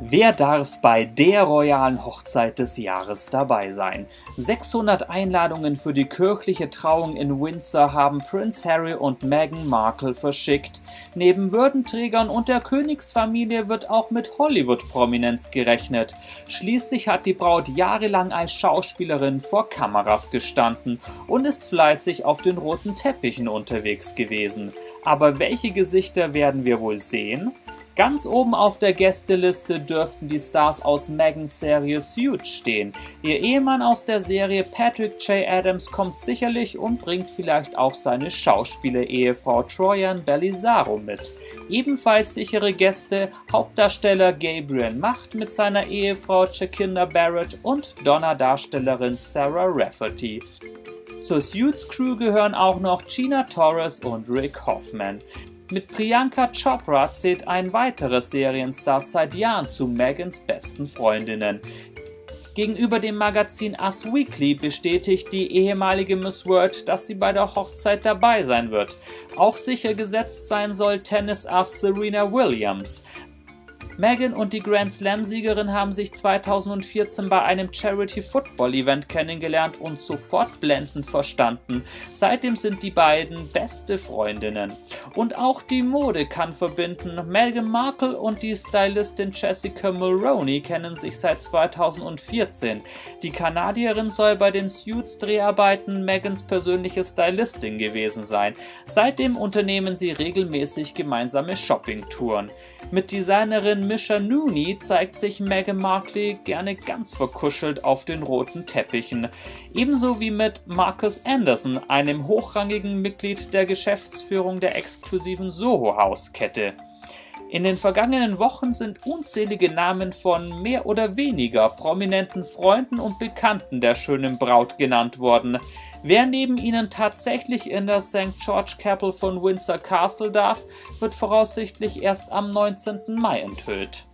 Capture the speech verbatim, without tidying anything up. Wer darf bei der royalen Hochzeit des Jahres dabei sein? sechshundert Einladungen für die kirchliche Trauung in Windsor haben Prinz Harry und Meghan Markle verschickt. Neben Würdenträgern und der Königsfamilie wird auch mit Hollywood-Prominenz gerechnet. Schließlich hat die Braut jahrelang als Schauspielerin vor Kameras gestanden und ist fleißig auf den roten Teppichen unterwegs gewesen. Aber welche Gesichter werden wir wohl sehen? Ganz oben auf der Gästeliste dürften die Stars aus Meghans Serie Suits stehen. Ihr Ehemann aus der Serie Patrick J. Adams kommt sicherlich und bringt vielleicht auch seine Schauspieler-Ehefrau Troyan Bellisario mit. Ebenfalls sichere Gäste, Hauptdarsteller Gabriel Macht mit seiner Ehefrau Jacinda Barrett und Donna-Darstellerin Sarah Rafferty. Zur Suits-Crew gehören auch noch Gina Torres und Rick Hoffman. Mit Priyanka Chopra zählt ein weiteres Serienstar seit Jahren zu Meghans besten Freundinnen. Gegenüber dem Magazin Us Weekly bestätigt die ehemalige Miss World, dass sie bei der Hochzeit dabei sein wird. Auch sicher gesetzt sein soll Tennis-Ass Serena Williams. Meghan und die Grand Slam-Siegerin haben sich zweitausendvierzehn bei einem Charity-Football-Event kennengelernt und sofort blendend verstanden. Seitdem sind die beiden beste Freundinnen. Und auch die Mode kann verbinden. Meghan Markle und die Stylistin Jessica Mulroney kennen sich seit zweitausendvierzehn. Die Kanadierin soll bei den Suits-Dreharbeiten Meghans persönliche Stylistin gewesen sein. Seitdem unternehmen sie regelmäßig gemeinsame Shopping-Touren. Mit Designerin Misha Nuni zeigt sich Meghan Markle gerne ganz verkuschelt auf den roten Teppichen. Ebenso wie mit Marcus Anderson, einem hochrangigen Mitglied der Geschäftsführung der exklusiven Soho-Hauskette. In den vergangenen Wochen sind unzählige Namen von mehr oder weniger prominenten Freunden und Bekannten der schönen Braut genannt worden. Wer neben ihnen tatsächlich in der Sankt George Chapel von Windsor Castle darf, wird voraussichtlich erst am neunzehnten Mai enthüllt.